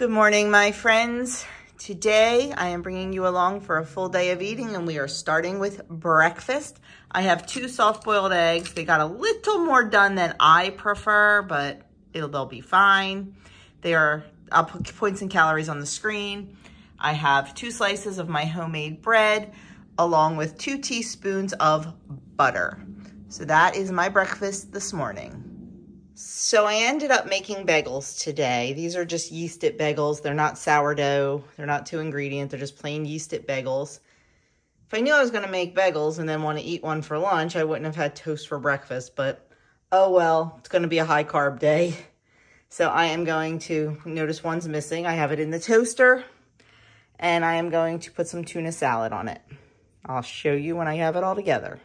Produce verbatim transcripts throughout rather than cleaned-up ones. Good morning, my friends. Today, I am bringing you along for a full day of eating, and we are starting with breakfast. I have two soft-boiled eggs. They got a little more done than I prefer, but it'll, they'll be fine. They are, I'll put points and calories on the screen. I have two slices of my homemade bread, along with two teaspoons of butter. So that is my breakfast this morning. So I ended up making bagels today. These are just yeasted bagels. They're not sourdough. They're not two ingredient. They're just plain yeasted bagels. If I knew I was going to make bagels and then want to eat one for lunch, I wouldn't have had toast for breakfast, but oh well, it's going to be a high carb day. So I am going to, notice one's missing. I have it in the toaster and I am going to put some tuna salad on it. I'll show you when I have it all together.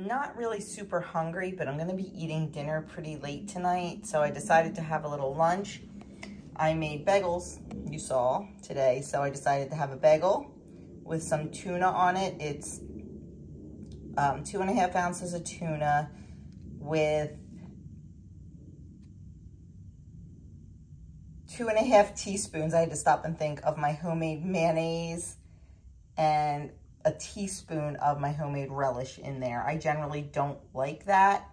Not really super hungry, but I'm going to be eating dinner pretty late tonight, so I decided to have a little lunch. I made bagels, you saw, today, so I decided to have a bagel with some tuna on it. It's um, two and a half ounces of tuna with two and a half teaspoons, I had to stop and think, of my homemade mayonnaise and a teaspoon of my homemade relish in there. I generally don't like that,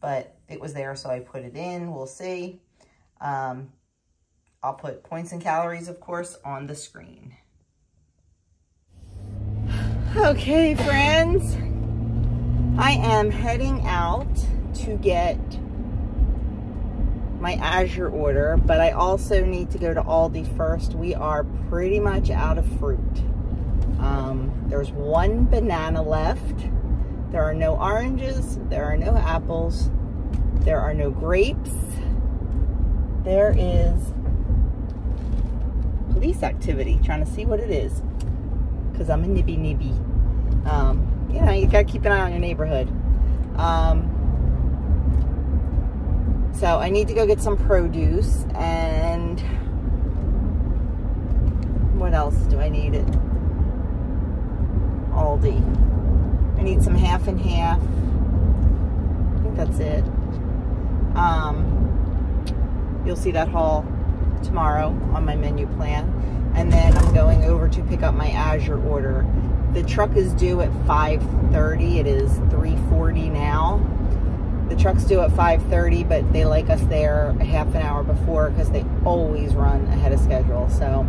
but it was there, so I put it in. We'll see. Um, I'll put points and calories, of course, on the screen. Okay, friends. I am heading out to get my Azure order, but I also need to go to Aldi first. We are pretty much out of fruit. Um, there's one banana left. There are no oranges. There are no apples. There are no grapes. There is police activity. Trying to see what it is. Because I'm a nibby nibby. Um, you know, you got to keep an eye on your neighborhood. Um, so I need to go get some produce. And what else do I need it? Aldi. I need some half and half. I think that's it. Um, you'll see that haul tomorrow on my menu plan. And then I'm going over to pick up my Azure order. The truck is due at five thirty. It is three forty now. The truck's due at five thirty, but they like us there a half an hour before because they always run ahead of schedule. So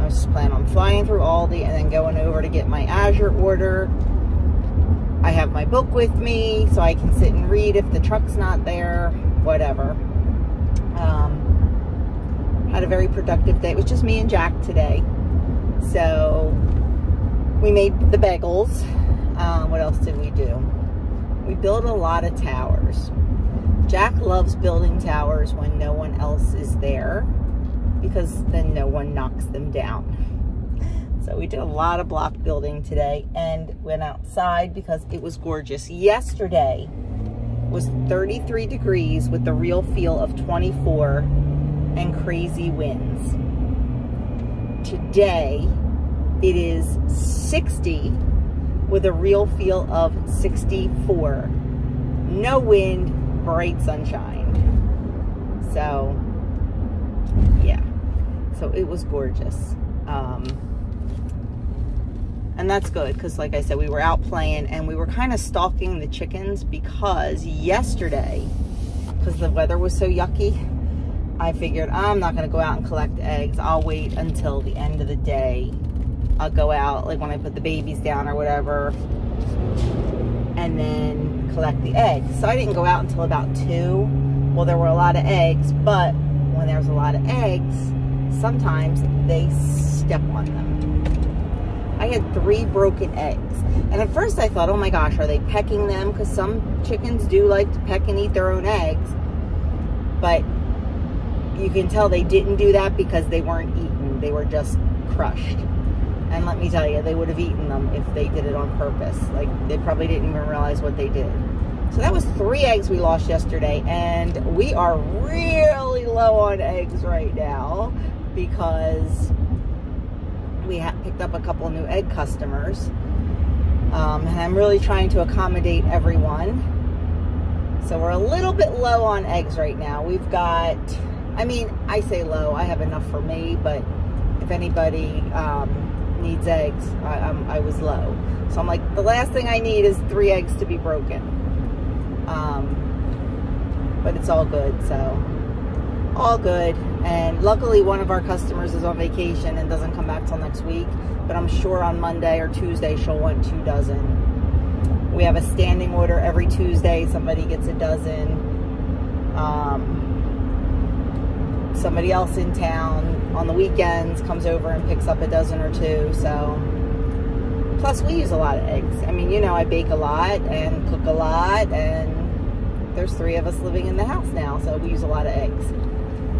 I was just planning on flying through Aldi and then going over to get my Azure order. I have my book with me so I can sit and read if the truck's not there, whatever. Um, had a very productive day. It was just me and Jack today. So we made the bagels. Uh, what else did we do? We built a lot of towers. Jack loves building towers when no one else is there, because then no one knocks them down. So we did a lot of block building today and went outside because it was gorgeous. Yesterday was thirty-three degrees with the real feel of twenty-four and crazy winds. Today it is sixty with a real feel of sixty-four. No wind, bright sunshine. So yeah. So it was gorgeous. Um, and that's good because, like I said, we were out playing and we were kind of stalking the chickens because yesterday, because the weather was so yucky, I figured I'm not going to go out and collect eggs. I'll wait until the end of the day. I'll go out, like when I put the babies down or whatever, and then collect the eggs. So I didn't go out until about two. Well, there were a lot of eggs, but when there's a lot of eggs, sometimes they step on them. I had three broken eggs. And at first I thought, oh my gosh, are they pecking them? Because some chickens do like to peck and eat their own eggs. But you can tell they didn't do that because they weren't eaten. They were just crushed. And let me tell you, they would have eaten them if they did it on purpose. Like, they probably didn't even realize what they did. So that was three eggs we lost yesterday. And we are really low on eggs right now because we have picked up a couple new egg customers. Um, and I'm really trying to accommodate everyone. So we're a little bit low on eggs right now. We've got I mean, I say low. I have enough for me, but if anybody um, needs eggs, I, I'm, I was low. So I'm like, the last thing I need is three eggs to be broken. Um, but it's all good, so all good. And luckily, one of our customers is on vacation and doesn't come back till next week. But I'm sure on Monday or Tuesday, she'll want two dozen. We have a standing order every Tuesday. Somebody gets a dozen. Um, somebody else in town on the weekends comes over and picks up a dozen or two. So, plus we use a lot of eggs. I mean, you know, I bake a lot and cook a lot, and there's three of us living in the house now, so we use a lot of eggs.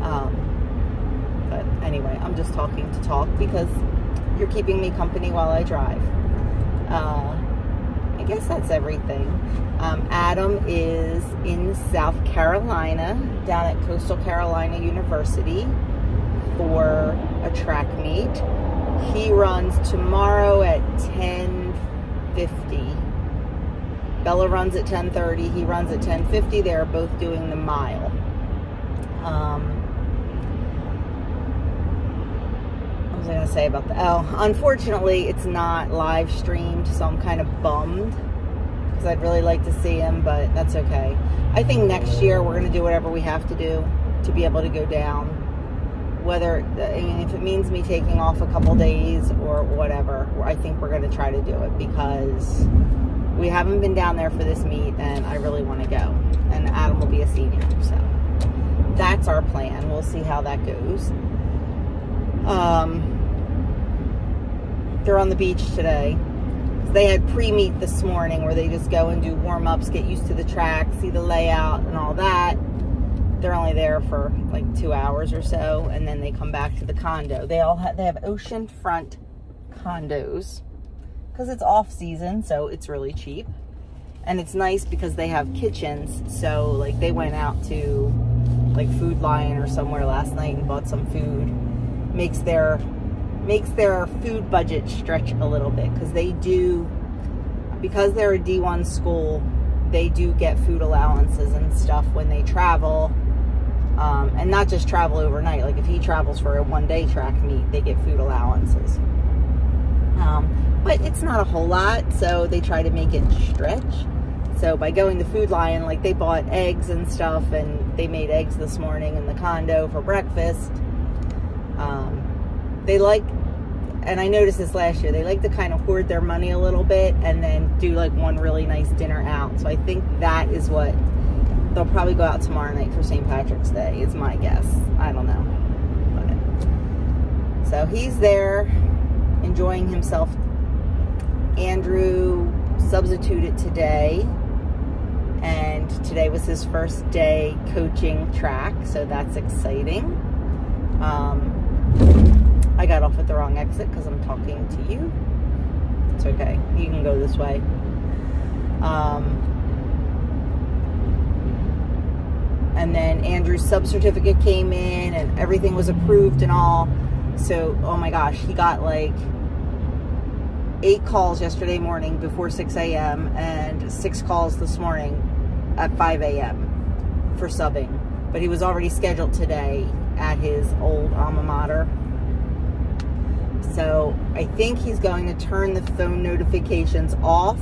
Um, but anyway, I'm just talking to talk because you're keeping me company while I drive. Uh, I guess that's everything. Um, Adam is in South Carolina, down at Coastal Carolina University for a track meet. He runs tomorrow at ten fifty. Bella runs at ten thirty. He runs at ten fifty. They are both doing the mile. Um, What was I gonna say about that? Oh, unfortunately, it's not live streamed, so I'm kind of bummed because I'd really like to see him, but that's okay. I think next year we're gonna do whatever we have to do to be able to go down, whether I mean, if it means me taking off a couple days or whatever. I think we're gonna try to do it because we haven't been down there for this meet, and I really want to go. And Adam will be a senior, so that's our plan. We'll see how that goes. Um, they're on the beach today. They had pre-meet this morning where they just go and do warm-ups, get used to the track, see the layout and all that. They're only there for like two hours or so, and then they come back to the condo. They all have, they have oceanfront condos because it's off-season, so it's really cheap. And it's nice because they have kitchens, so like they went out to like Food Lion or somewhere last night and bought some food. Makes their makes their food budget stretch a little bit, because they do, because they're a D one school, they do get food allowances and stuff when they travel, um, and not just travel overnight. Like if he travels for a one day track meet, they get food allowances, um, but it's not a whole lot, so they try to make it stretch. So by going to Food Lion, like they bought eggs and stuff, and they made eggs this morning in the condo for breakfast. Um, they like, and I noticed this last year, they like to kind of hoard their money a little bit and then do like one really nice dinner out. So I think that is what, they'll probably go out tomorrow night for Saint Patrick's Day is my guess. I don't know. But, so he's there enjoying himself. Andrew substituted today, and today was his first day coaching track. So that's exciting. Um, I got off at the wrong exit because I'm talking to you. It's okay. You can go this way. Um, and then Andrew's sub certificate came in and everything was approved and all. So, oh my gosh, he got like eight calls yesterday morning before six A M and six calls this morning at five A M for subbing. But he was already scheduled today at his old alma mater. So I think he's going to turn the phone notifications off,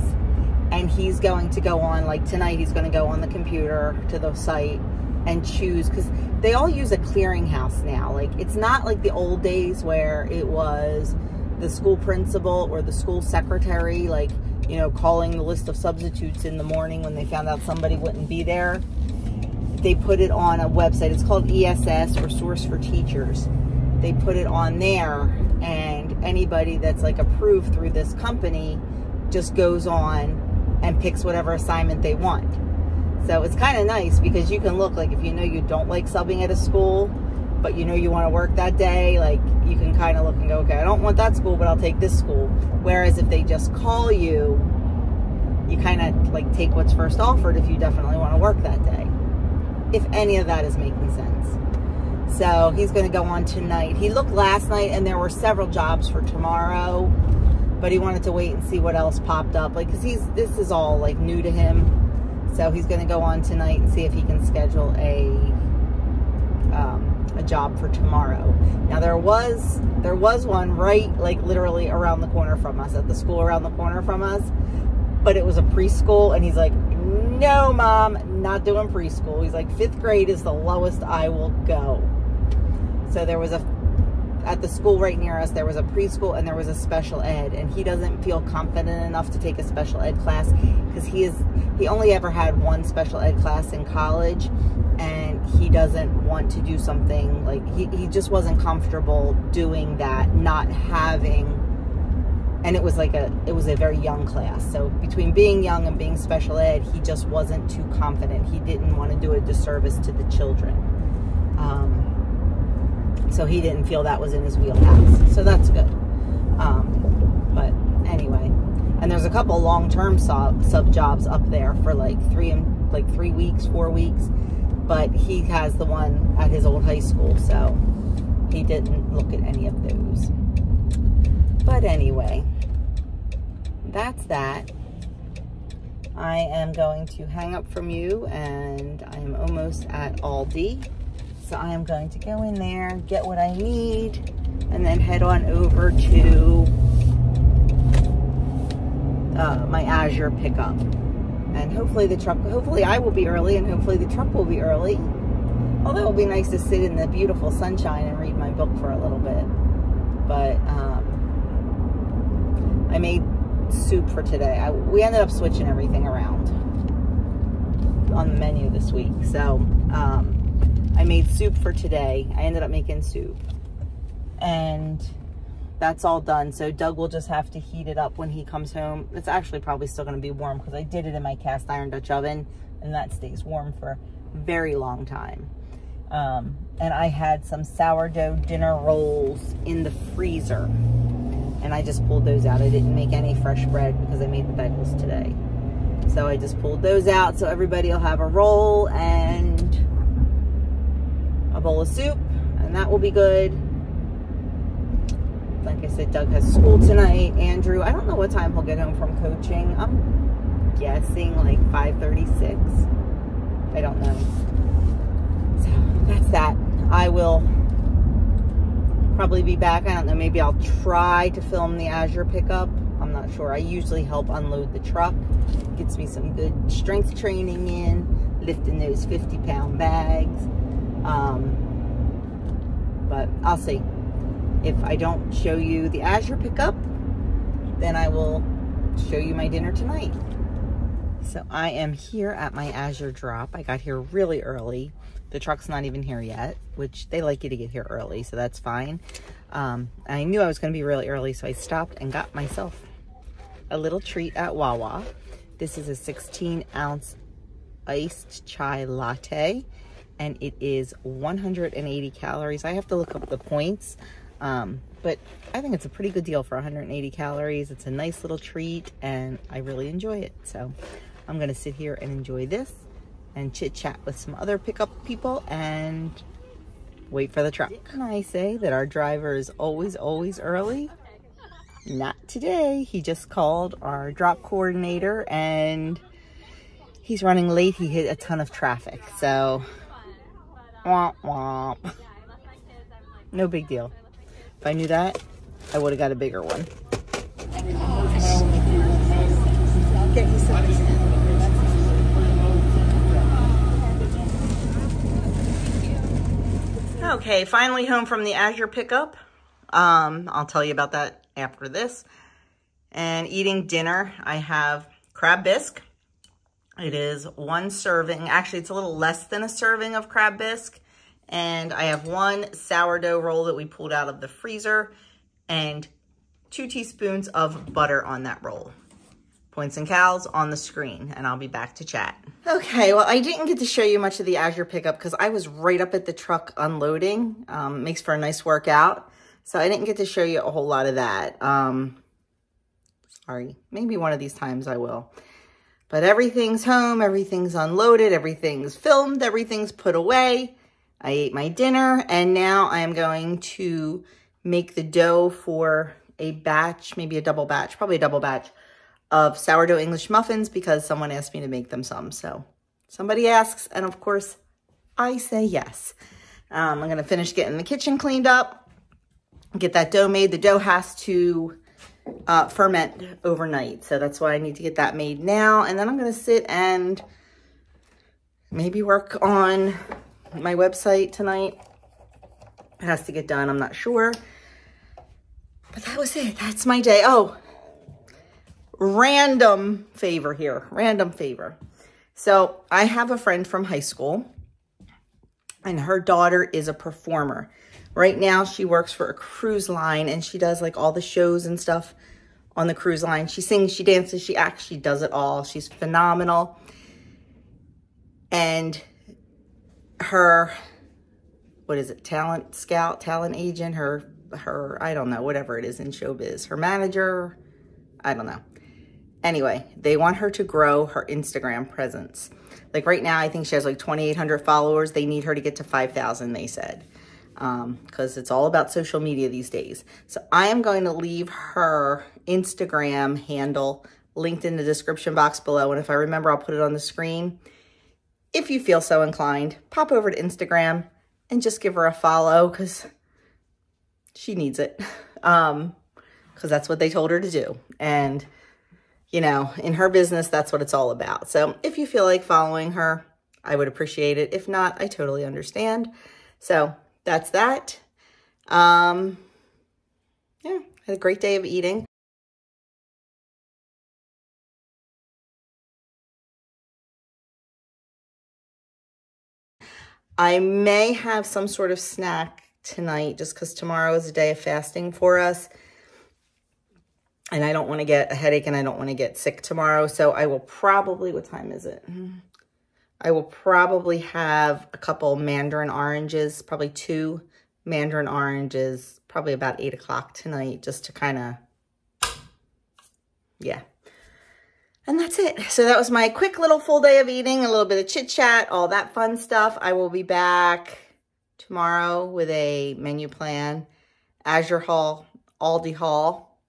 and he's going to go on, like tonight he's going to go on the computer to the site and choose, because they all use a clearinghouse now. Like it's not like the old days where it was the school principal or the school secretary, like, you know, calling the list of substitutes in the morning when they found out somebody wouldn't be there. They put it on a website. It's called E S S, or Source for Teachers. They put it on there, and anybody that's like approved through this company just goes on and picks whatever assignment they want. So it's kind of nice because you can look, like if you know you don't like subbing at a school, but you know you want to work that day, like you can kind of look and go, okay, I don't want that school, but I'll take this school. Whereas if they just call you, you kind of like take what's first offered if you definitely want to work that day. If any of that is making sense. So he's going to go on tonight. He looked last night and there were several jobs for tomorrow, but he wanted to wait and see what else popped up. Like, cause he's, this is all like new to him. So he's going to go on tonight and see if he can schedule a um, a job for tomorrow. Now there was there was one right like literally around the corner from us, at the school around the corner from us, but it was a preschool, and he's like, no mom, not doing preschool. He's like, fifth grade is the lowest I will go. So there was a at the school right near us, there was a preschool and there was a special ed, and he doesn't feel confident enough to take a special ed class because he is he only ever had one special ed class in college, and he doesn't want to do something like he, he just wasn't comfortable doing that, not having, and it was like a it was a very young class. So between being young and being special ed, he just wasn't too confident. He didn't want to do a disservice to the children. Um, So he didn't feel that was in his wheelhouse. So that's good. Um, but anyway, and there's a couple long-term sub, sub jobs up there for like three and like three weeks, four weeks. But he has the one at his old high school, so he didn't look at any of those. But anyway, that's that. I am going to hang up from you, and I am almost at Aldi. So I am going to go in there, get what I need, and then head on over to uh, my Azure pickup. And hopefully the truck, hopefully I will be early, and hopefully the truck will be early. Although it will be nice to sit in the beautiful sunshine and read my book for a little bit. But um, I made soup for today. I, we ended up switching everything around on the menu this week. So, um... I made soup for today. I ended up making soup, and that's all done. So Doug will just have to heat it up when he comes home. It's actually probably still going to be warm because I did it in my cast iron Dutch oven, and that stays warm for a very long time. Um, and I had some sourdough dinner rolls in the freezer, and I just pulled those out. I didn't make any fresh bread because I made the bagels today. So I just pulled those out so everybody will have a roll and a bowl of soup, and that will be good. Like I said, Doug has school tonight. Andrew, I don't know what time he'll get home from coaching. I'm guessing like five thirty-six. I don't know. So that's that. I will probably be back. I don't know. Maybe I'll try to film the Azure pickup. I'm not sure. I usually help unload the truck. Gets me some good strength training in, lifting those fifty pound bags. Um, but I'll see. If I don't show you the Azure pickup, then I will show you my dinner tonight. So I am here at my Azure drop. I got here really early. The truck's not even here yet, which they like you to get here early, so that's fine. Um, I knew I was going to be really early, so I stopped and got myself a little treat at Wawa. This is a sixteen ounce iced chai latte. And it is one hundred eighty calories. I have to look up the points, um, but I think it's a pretty good deal for one hundred eighty calories. It's a nice little treat, and I really enjoy it. So I'm gonna sit here and enjoy this and chit chat with some other pickup people and wait for the truck. Can I say that our driver is always, always early? Not today. He just called our drop coordinator, and he's running late. He hit a ton of traffic, so. Womp womp. No big deal. If I knew that, I would have got a bigger one. Gosh. Get you something. Okay, finally home from the Azure pickup. Um, I'll tell you about that after this. And eating dinner, I have crab bisque. It is one serving, actually it's a little less than a serving of crab bisque. And I have one sourdough roll that we pulled out of the freezer and two teaspoons of butter on that roll. Points and calories on the screen, and I'll be back to chat. Okay, well I didn't get to show you much of the Azure pickup because I was right up at the truck unloading. Um, makes for a nice workout. So I didn't get to show you a whole lot of that. Um, sorry, maybe one of these times I will. But everything's home, everything's unloaded, everything's filmed, everything's put away. I ate my dinner, and now I am going to make the dough for a batch, maybe a double batch, probably a double batch of sourdough English muffins because someone asked me to make them some. So somebody asks, and of course I say yes. Um, I'm going to finish getting the kitchen cleaned up, get that dough made. The dough has to uh, ferment overnight, so that's why I need to get that made now. And then I'm going to sit and maybe work on my website tonight. It has to get done, I'm not sure. But that was it. That's my day. Oh, random favor here. Random favor. So I have a friend from high school, and her daughter is a performer. Right now, she works for a cruise line, and she does like all the shows and stuff on the cruise line. She sings, she dances, she acts, she does it all. She's phenomenal. And her, what is it, talent scout, talent agent, her... her, I don't know, whatever it is in showbiz, her manager, I don't know. Anyway, they want her to grow her Instagram presence. Like right now, I think she has like twenty-eight hundred followers. They need her to get to five thousand, they said, um, because it's all about social media these days. So I am going to leave her Instagram handle linked in the description box below. And if I remember, I'll put it on the screen. If you feel so inclined, pop over to Instagram and just give her a follow, because she needs it, um, because that's what they told her to do. And, you know, in her business, that's what it's all about. So if you feel like following her, I would appreciate it. If not, I totally understand. So that's that. Um, yeah, had a great day of eating. I may have some sort of snack tonight, just because tomorrow is a day of fasting for us, and I don't want to get a headache, and I don't want to get sick tomorrow. So I will probably, what time is it? I will probably have a couple mandarin oranges, probably two mandarin oranges, probably about eight o'clock tonight, just to kind of, yeah. And that's it. So that was my quick little full day of eating, a little bit of chit chat, all that fun stuff. I will be back tomorrow with a menu plan, Azure haul, Aldi haul,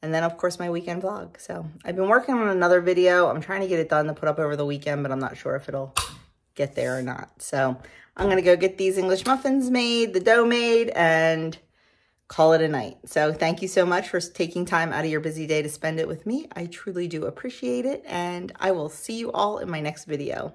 and then of course my weekend vlog. So I've been working on another video. I'm trying to get it done to put up over the weekend, but I'm not sure if it'll get there or not. So I'm gonna go get these English muffins made, the dough made, and call it a night. So thank you so much for taking time out of your busy day to spend it with me. I truly do appreciate it, and I will see you all in my next video.